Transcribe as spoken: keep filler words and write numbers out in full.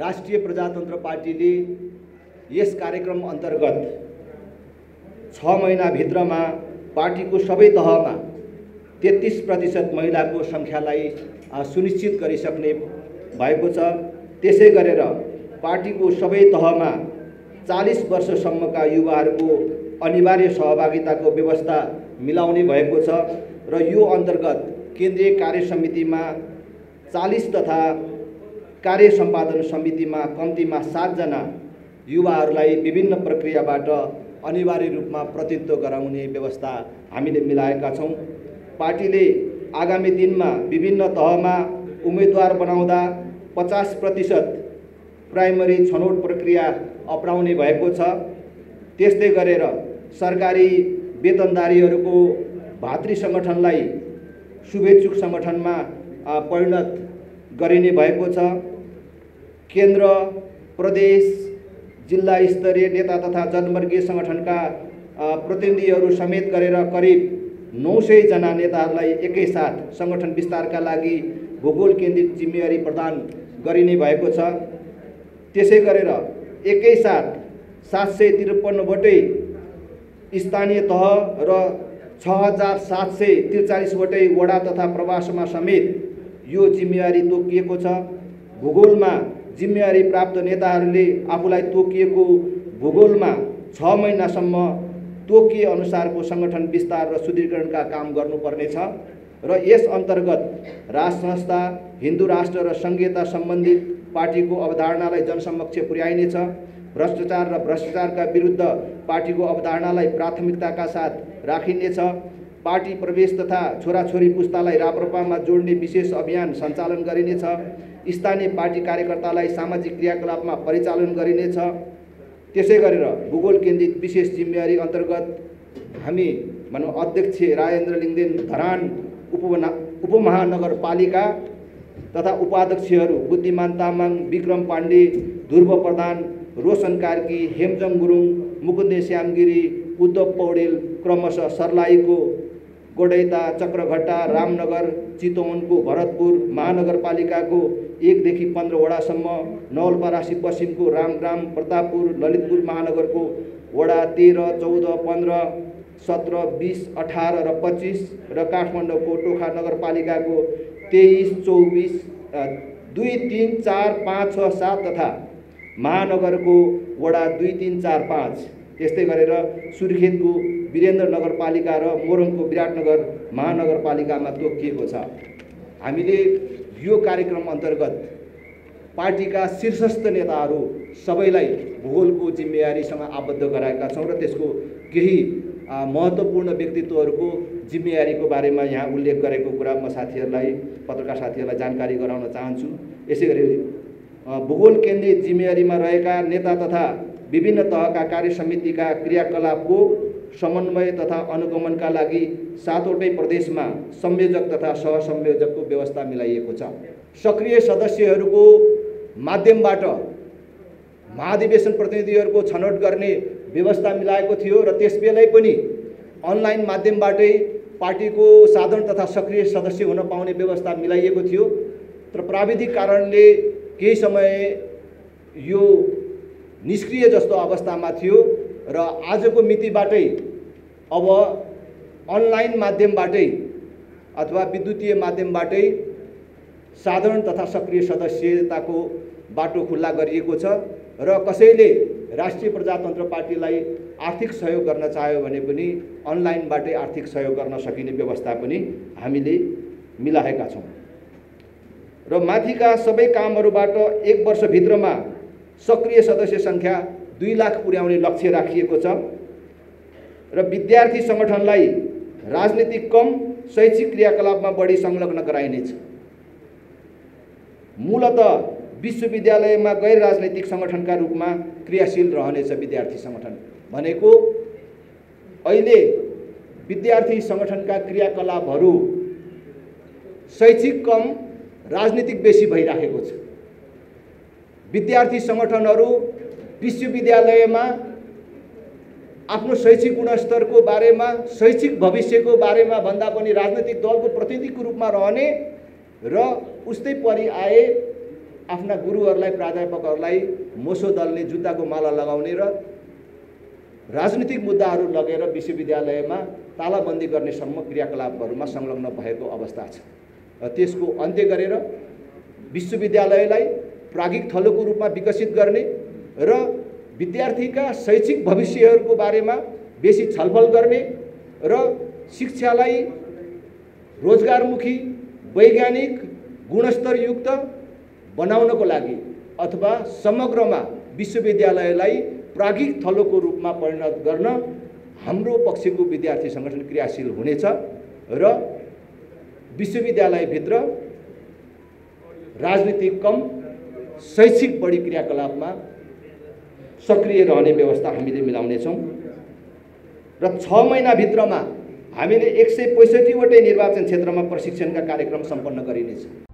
राष्ट्रिय प्रजातन्त्र पार्टीले यस कार्यक्रम अंतर्गत छ महीना भित्रमा पार्टीको सबै तहमा तेत्तीस प्रतिशत महिलाको संख्यालाई सुनिश्चित गरिसक्ने भएको छ। त्यसै गरेर पार्टीको सबै तहमा चालीस वर्षसम्मका युवाहरूको अनिवार्य सहभागिताको व्यवस्था मिलाउने भएको छ र यो अन्तर्गत केन्द्रीय कार्य समितिमा चालीस तथा कार्य सम्पादन समितिमा कम्तीमा सात जना युवाहरूलाई विभिन्न प्रक्रियाबाट अनिवार्य रूपमा प्रतिनिधित्व गराउने व्यवस्था हामीले मिलाएका छौं। पार्टीले आगामी दिनमा विभिन्न तहमा उम्मेदवार बनाउँदा पचास प्रतिशत प्राइमरी छनौट प्रक्रिया अपनाउने भएको छ। त्यस्तै गरेर सरकारी वेतनधारीहरूको भातृ संगठनलाई शुभेच्छुक संगठनमा परिणत गरिने भएको छ। केन्द्र प्रदेश जिल्ला स्तरीय नेता तथा जनवर्गीय संगठनका प्रतिनिधिहरू समेत गरेर करिब नौ सय जना नेताहरूलाई एकैसाथ संगठन विस्तारका लागि भूगोल केन्द्रित जिम्मेवारी प्रदान गरिने भएको छ। त्यसै गरेर एकैसाथ सात सय त्रिपन्न वटै स्थानीय तह र छ हजार सात सय त्रिचालीस वटै वडा तथा प्रवासमा समेत यो जिम्मेवारी तोकिएको छ। भूगोलमा जिम्मेवारी प्राप्त नेताहरूले आफूलाई तोकिएको भूगोलमा छ महिनासम्म तोकिए अनुसारको संगठन विस्तार र सुदृढीकरणका काम गर्नुपर्ने छ र यस अन्तर्गत राष्ट्र संस्था हिन्दू राष्ट्र र संघीयता सम्बन्धित पार्टीको अवधारणालाई जनसमक्ष पुर्याइनेछ। भ्रष्टाचार र भ्रष्टाचारका विरुद्ध पार्टीको अवधारणालाई प्राथमिकताका साथ राखिनेछ। पार्टी प्रवेश तथा छोराछोरी पुस्तालाई राप्रपामा जोड्ने विशेष अभियान सञ्चालन गरिनेछ। स्थानीय पार्टी कार्यकर्तालाई सामाजिक क्रियाकलापमा परिचालन गरिनेछ। त्यसै गरेर भूगोल केन्द्रित विशेष जिम्मेवारी अन्तर्गत हामी भनौँ अध्यक्ष राजेन्द्र लिङ्गदेन धरान उपमना उपमहानगरपालिका तथा उपाध्यक्षहरू बुद्धिमान तामाङ, विक्रम पाण्डे, ध्रुव प्रधान, रोशन कार्की, हेमजङ गुरुङ, मुकुन्दे श्यामगिरी, उद्धव पौडेल क्रमशः सर्लाहीको गोडैता, चक्रघट्टा, रामनगर, चितवनको भरतपुर महानगरपालिकाको एक देखि पंद्रह वडासम्म, नवलपरासी पश्चिमको रामग्राम, प्रतापपुर, ललितपुर महानगरको वडा तेरह, चौदह, पंद्रह, सत्रह, बीस, अठारह र पच्चीस र काठमाडौँको टोखा नगरपालिकाको तेईस, चौबीस, दुई, तीन, चार, पाँच, छ, सात तथा महानगरको वडा दुई, तीन, चार, पाँच। त्यस्तै गरेर सुर्खेतको वीरेन्द्र नगरपालिका र मोरङको विराटनगर महानगरपालिकामा तोकिएको छ। हामीले यो कार्यक्रम अन्तर्गत पार्टीका शीर्षस्थ नेताहरू सबैलाई भूगोलको जिम्मेवारीसँग आबद्ध गराएका छौँ र त्यसको केही महत्त्वपूर्ण व्यक्तित्वहरूको जिम्मेवारीको बारेमा यहाँ उल्लेख गरेको कुरा म साथीहरूलाई पत्रकार साथीहरूलाई जानकारी गराउन चाहन्छु। यसै गरी भूगोल केन्द्रित जिम्मेवारीमा रहेका नेता तथा विभिन्न तहका कार्य समितिका क्रियाकलापको समन्वय तथा अनुगमनका लागि सातवटै प्रदेशमा संयोजक तथा सहसंयोजकको व्यवस्था मिलाइएको छ। सक्रिय सदस्यहरूको माध्यमबाट महाधिवेशन प्रतिनिधिहरूको छनौट गर्ने व्यवस्था मिलाएको थियो र त्यसबेलै पनि अनलाइन माध्यमबाटै पार्टीको साधारण तथा सक्रिय सदस्य हुन पाउने व्यवस्था मिलाइएको थियो। तर प्राविधिक कारणले केही समय यो निष्क्रिय जस्तो अवस्थामा थियो र आजको मितिबाटै अब अनलाइन माध्यमबाटै अथवा विद्युतीय माध्यमबाटै साधारण तथा सक्रिय सदस्यताको बाटो खुल्ला गरिएको छ र कसैले राष्ट्रिय प्रजातन्त्र पार्टीलाई आर्थिक सहयोग गर्न चाह्यो भने पनि अनलाइनबाटै आर्थिक सहयोग गर्न सकिने व्यवस्था पनि हामीले मिलाएका छौँ र माथिका सबै कामहरूबाट एक वर्षभित्रमा सक्रिय सदस्य संख्या दुई लाख पुर्याउने लक्ष्य राखिएको छ र विद्यार्थी संगठनलाई राजनीतिक कम शैक्षिक क्रियाकलापमा बढी संलग्न गराइनेछ। मूलतः विश्वविद्यालयमा गैर राजनीतिक संगठनका रूपमा क्रियाशील रहनेछ। विद्यार्थी संगठन भनेको अहिले विद्यार्थी संगठनका क्रियाकलापहरू शैक्षिक कम राजनीतिक बेसी भइराखेको छ। विद्यार्थी संगठनहरू विश्वविद्यालयमा आफ्नो शैक्षिक गुणस्तरको बारेमा शैक्षिक भविष्यको बारेमा भन्दा पनि राजनीतिक दलको प्रतिनिधिको रूपमा रहने र उस्तै परि आए आफ्ना गुरुहरूलाई प्राध्यापकहरूलाई मोसो दलले जुत्ताको माला लगाउने र राजनीतिक मुद्दाहरू लगेर विश्वविद्यालयमा तालाबन्दी गर्ने सम्म क्रियाकलापहरूमा संलग्न भएको अवस्था छ। र त्यसको अन्त्य गरेर विश्वविद्यालयलाई प्राज्ञिक थलोको रूपमा विकसित गर्ने र विद्यार्थीका शैक्षिक भविष्यहरूको बारेमा बेसी छलफल गर्ने र शिक्षालाई रोजगारमुखी वैज्ञानिक गुणस्तरयुक्त बनाउनको लागि अथवा समग्रमा विश्वविद्यालयलाई प्राज्ञिक थलोको रूपमा परिणत गर्न हाम्रो पक्षको विद्यार्थी संगठन क्रियाशील हुनेछ र विश्वविद्यालय भित्र राजनीतिक कम शैक्षिक बढी क्रियाकलापमा सक्रिय रहने व्यवस्था हामीले मिलाउने छौं। र छ महिना भित्रमा हामीले एक सय पैंसठीवटै निर्वाचन क्षेत्रमा प्रशिक्षणका कार्यक्रम सम्पन्न गरिनेछ।